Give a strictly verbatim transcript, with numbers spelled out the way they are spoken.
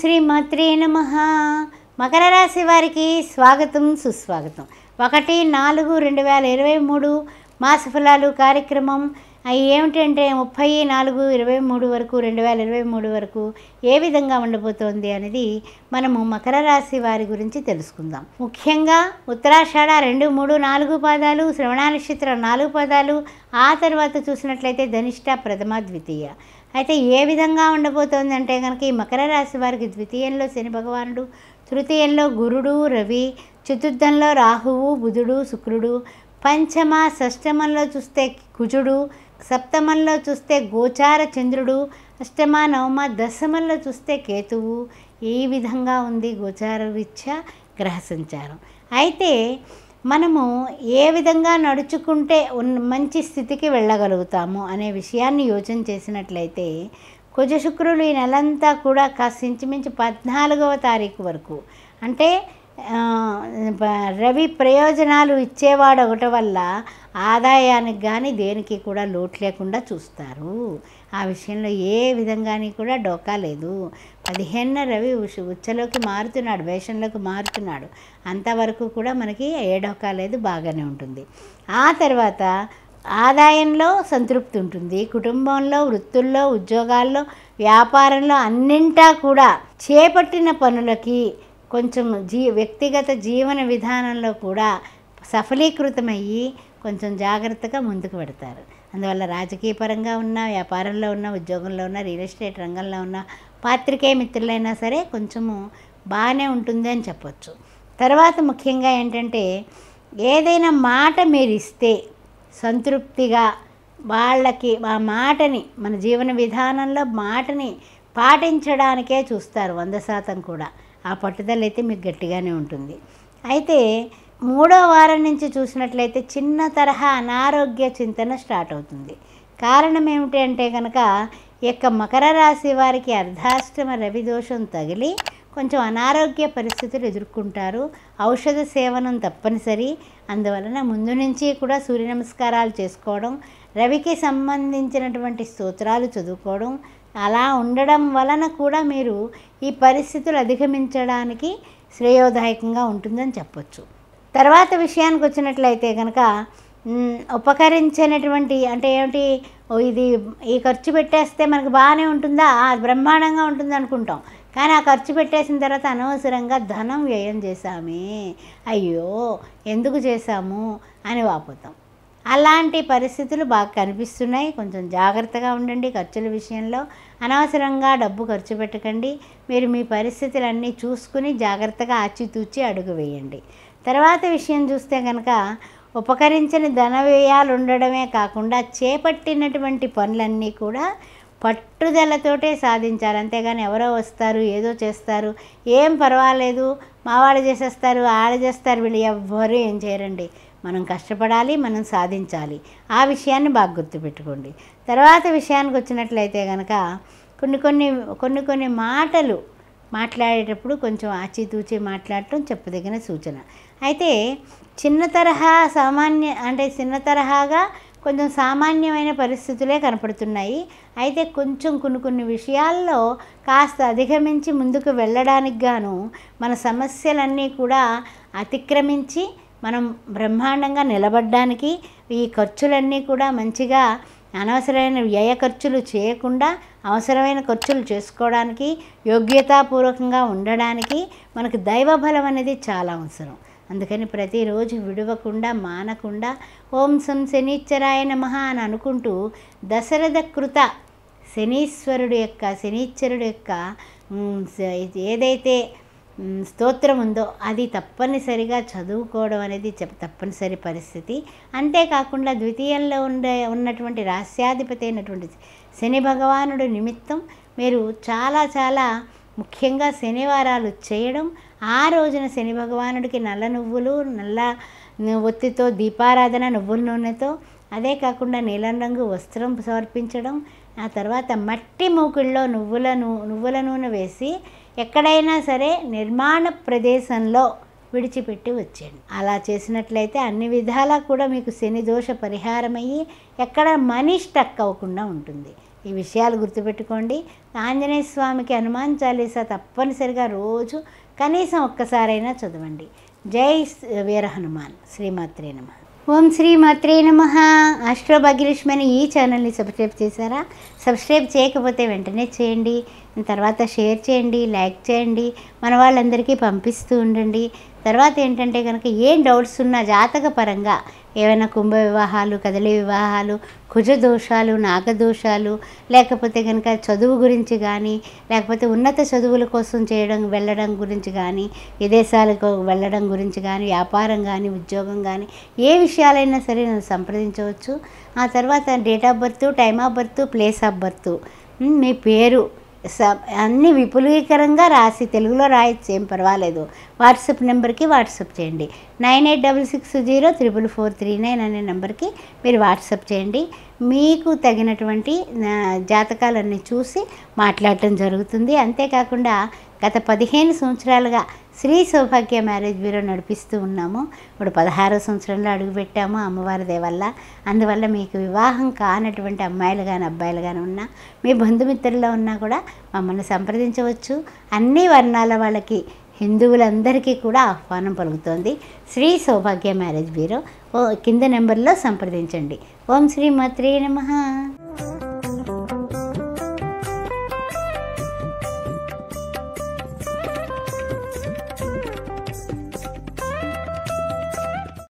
श्री मात्रे नमः मकर राशि वारिकी स्वागतं सुस्वागतं ఒకటి నాలుగు రెండు వేల ఇరవై మూడు మాస ఫలాలు కార్యక్రమం ఏమంటంటే ముప్పై నాలుగు ఇరవై మూడు వరకు రెండు వేల ఇరవై మూడు వరకు ఏ విధంగా ఉండబోతోంది అనేది మనము మకర రాశి వారి గురించి తెలుసుకుందాం। ముఖ్యంగా ఉత్తరాషాఢ రెండు మూడు నాలుగు పాదాలు శ్రవణ నక్షత్ర నాలుగు పాదాలు ఆ తర్వాత చూసినట్లయితే ధనిష్ట ప్రథమ ద్వితీయ అయితే ఏ విధంగా ఉండబోతోందంటే గనుక ఈ మకర రాశి వారికి ద్వితీయంలో శని భగవానుడు, తృతీయంలో గురుడు రవి, చతుర్థంలో రాహువు బుధుడు శుక్రుడు, పంచమ షష్టమంలో చూస్తే కుజుడు, సప్తమంలో చూస్తే గోచార చంద్రుడు, అష్టమ నవమ దశమంలో చూస్తే కేతువు। ఈ విధంగా ఉంది గోచార రీత్యా గ్రహ సంచారం। అయితే మనము ఏ విధంగా నడుచుకుంటే మంచి స్థితికి వెళ్ళగలుగుతాము అనే విషయాన్ని యోచన చేసినట్లయితే కుజ శుక్రులు ఈ నెలంతా కూడా కాస్త ఇంచుమించు పద్నాలుగవ తారీఖు వరకు అంటే రవి ప్రయోజనాలు ఇచ్చేవాడు ఒకటి వల్ల ఆదాయానికి కానీ దేనికి కూడా లోటు లేకుండా చూస్తారు। ఆ విషయంలో ఏ విధంగాని కూడా డోకా లేదు। పదిహేనున రవి ఉచ్చలోకి మారుతున్నాడు, వేషంలోకి మారుతున్నాడు, అంతవరకు కూడా మనకి ఏ డోకా లేదు, బాగానే ఉంటుంది। ఆ తర్వాత ఆదాయంలో సంతృప్తి ఉంటుంది, కుటుంబంలో వృత్తుల్లో ఉద్యోగాల్లో వ్యాపారంలో అన్నింటా కూడా చేపట్టిన పనులకి కొంచెం జీ వ్యక్తిగత జీవన విధానంలో కూడా సఫలీకృతమయ్యి కొంచెం జాగ్రత్తగా ముందుకు పెడతారు। అందువల్ల రాజకీయపరంగా ఉన్న, వ్యాపారంలో ఉన్న, ఉద్యోగంలో ఉన్న, రియల్ ఎస్టేట్ రంగంలో ఉన్న పాత్రికేయ మిత్రులైనా సరే కొంచెము బాగానే ఉంటుంది అని చెప్పొచ్చు। తర్వాత ముఖ్యంగా ఏంటంటే ఏదైనా మాట మీరు ఇస్తే సంతృప్తిగా వాళ్ళకి ఆ మాటని మన జీవన విధానంలో మాటని పాటించడానికే చూస్తారు వంద శాతం కూడా। ఆ పట్టుదల అయితే మీకు గట్టిగానే ఉంటుంది। అయితే మూడో వారం నుంచి చూసినట్లయితే చిన్న తరహా అనారోగ్య చింతన స్టార్ట్ అవుతుంది। కారణం ఏమిటి అంటే కనుక యొక్క మకర రాశి వారికి అర్ధాష్టమ రవి దోషం తగిలి కొంచెం అనారోగ్య పరిస్థితులు ఎదుర్కొంటారు। ఔషధ సేవనం తప్పనిసరి, అందువలన ముందు నుంచి కూడా సూర్య నమస్కారాలు చేసుకోవడం, రవికి సంబంధించినటువంటి స్తోత్రాలు చదువుకోవడం, అలా ఉండడం వలన కూడా మీరు ఈ పరిస్థితులు అధిగమించడానికి శ్రేయోదాయకంగా ఉంటుందని చెప్పొచ్చు। తర్వాత విషయానికి వచ్చినట్లయితే కనుక ఉపకరించినటువంటి అంటే ఏమిటి, ఇది ఈ ఖర్చు పెట్టేస్తే మనకు బాగానే ఉంటుందా, బ్రహ్మాండంగా ఉంటుంది అనుకుంటాం, కానీ ఆ ఖర్చు పెట్టేసిన తర్వాత అనవసరంగా ధనం వ్యయం చేశామే, అయ్యో ఎందుకు చేశాము అని వాపోతాం। అలాంటి పరిస్థితులు బాగా కనిపిస్తున్నాయి। కొంచెం జాగ్రత్తగా ఉండండి, ఖర్చుల విషయంలో అనవసరంగా డబ్బు ఖర్చు పెట్టకండి। మీరు మీ పరిస్థితులన్నీ చూసుకుని జాగ్రత్తగా ఆచితూచి అడుగు వేయండి। తర్వాత విషయం చూస్తే కనుక ఉపకరించని ధన వ్యయాలు ఉండడమే కాకుండా చేపట్టినటువంటి పనులన్నీ కూడా పట్టుదలతోటే సాధించాలి, అంతేగాని ఎవరో వస్తారు ఏదో చేస్తారు ఏం పర్వాలేదు మావాడు చేసేస్తారు ఆడ చేస్తారు వీళ్ళు ఎవ్వరూ ఏం చేయరండి, మనం కష్టపడాలి, మనం సాధించాలి, ఆ విషయాన్ని బాగా గుర్తుపెట్టుకోండి। తర్వాత విషయానికి వచ్చినట్లయితే కనుక కొన్ని కొన్ని కొన్ని కొన్ని మాటలు మాట్లాడేటప్పుడు కొంచెం ఆచితూచి మాట్లాడటం చెప్పదగిన సూచన। అయితే చిన్న తరహా సామాన్య అంటే చిన్న తరహాగా కొంచెం సామాన్యమైన పరిస్థితులే కనపడుతున్నాయి। అయితే కొంచెం కొన్ని కొన్ని విషయాల్లో కాస్త అధిగమించి ముందుకు వెళ్ళడానికి గాను మన సమస్యలన్నీ కూడా అతిక్రమించి మనం బ్రహ్మాండంగా నిలబడడానికి ఈ ఖర్చులన్నీ కూడా మంచిగా అనవసరమైన వ్యయ ఖర్చులు చేయకుండా అవసరమైన ఖర్చులు చేసుకోవడానికి యోగ్యతాపూర్వకంగా ఉండడానికి మనకు దైవ బలం అనేది చాలా అవసరం। అందుకని ప్రతిరోజు విడవకుండా మానకుండా ఓం సం శనీశ్వరాయ నమః అని అనుకుంటూ దశరథ కృత శనీశ్వరుడు యొక్క శనీశ్వరుడు యొక్క ఏదైతే స్తోత్రం ఉందో అది తప్పనిసరిగా చదువుకోవడం అనేది చెప్ తప్పనిసరి పరిస్థితి। అంతేకాకుండా ద్వితీయంలో ఉండే ఉన్నటువంటి రాస్యాధిపతి అయినటువంటి శని భగవానుడు నిమిత్తం మీరు చాలా చాలా ముఖ్యంగా శనివారాలు చేయడం, ఆ రోజున శని భగవానుడికి నల్ల నువ్వులు నల్ల ఒత్తితో దీపారాధన నువ్వుల నూనెతో అదే కాకుండా నీలం రంగు వస్త్రం సమర్పించడం, ఆ తర్వాత మట్టి మూకుల్లో నువ్వుల నువ్వుల నూనె వేసి ఎక్కడైనా సరే నిర్మాణ ప్రదేశంలో విడిచిపెట్టి వచ్చేయండి। అలా చేసినట్లయితే అన్ని విధాలా కూడా మీకు శని దోష పరిహారమయ్యి ఎక్కడ మనీ స్టక్ అవ్వకుండా ఉంటుంది। ఈ విషయాలు గుర్తుపెట్టుకోండి। ఆంజనేయ స్వామికి హనుమాన్ చాలీసా తప్పనిసరిగా రోజు కనీసం ఒక్కసారైనా చదవండి। జై వీర హనుమాన్। శ్రీమాత్రే నమః। ఓం శ్రీమాత్రే నమః। ఆస్ట్రో భాగ్యలక్ష్మి అనే ఈ ఛానల్ని సబ్స్క్రైబ్ చేశారా? సబ్స్క్రైబ్ చేయకపోతే వెంటనే చేయండి, తర్వాత షేర్ చేయండి, లైక్ చేయండి, మన వాళ్ళందరికీ పంపిస్తూ ఉండండి। తర్వాత ఏంటంటే కనుక ఏం డౌట్స్ ఉన్నా జాతక పరంగా ఏమైనా కుంభ వివాహాలు, కదలి వివాహాలు, కుజ దోషాలు, నాగదోషాలు, లేకపోతే కనుక చదువు గురించి కానీ, లేకపోతే ఉన్నత చదువుల కోసం చేయడం వెళ్ళడం గురించి కానీ, విదేశాలకు వెళ్ళడం గురించి కానీ, వ్యాపారం కానీ, ఉద్యోగం కానీ, ఏ విషయాలైనా సరే నన్ను సంప్రదించవచ్చు। ఆ తర్వాత date of birth, time of birth, place of birth, మీ పేరు అన్నీ విపులీకరంగా రాసి తెలుగులో రాయొచ్చు, ఏం పర్వాలేదు। వాట్సాప్ నెంబర్కి వాట్సాప్ చేయండి। Nine eight double six zero triple four three nine అనే నెంబర్కి మీరు వాట్సాప్ చేయండి। మీకు తగినటువంటి జాతకాలన్నీ చూసి మాట్లాడటం జరుగుతుంది। అంతేకాకుండా గత పదిహేను సంవత్సరాలుగా శ్రీ సౌభాగ్య మ్యారేజ్ బ్యూరో నడిపిస్తూ ఉన్నాము। ఇప్పుడు పదహారో సంవత్సరంలో అడుగుపెట్టాము అమ్మవారి దయవల్ల। అందువల్ల మీకు వివాహం కానటువంటి అమ్మాయిలు కానీ అబ్బాయిలు కానీ ఉన్నా, మీ బంధుమిత్రుల్లో ఉన్నా కూడా మమ్మల్ని సంప్రదించవచ్చు। అన్ని వర్ణాల వాళ్ళకి, హిందువులందరికీ కూడా ఆహ్వానం పలుకుతోంది శ్రీ సౌభాగ్య మ్యారేజ్ బ్యూరో। కింద నెంబర్లో సంప్రదించండి। ఓం శ్రీ మాత్రే నమః।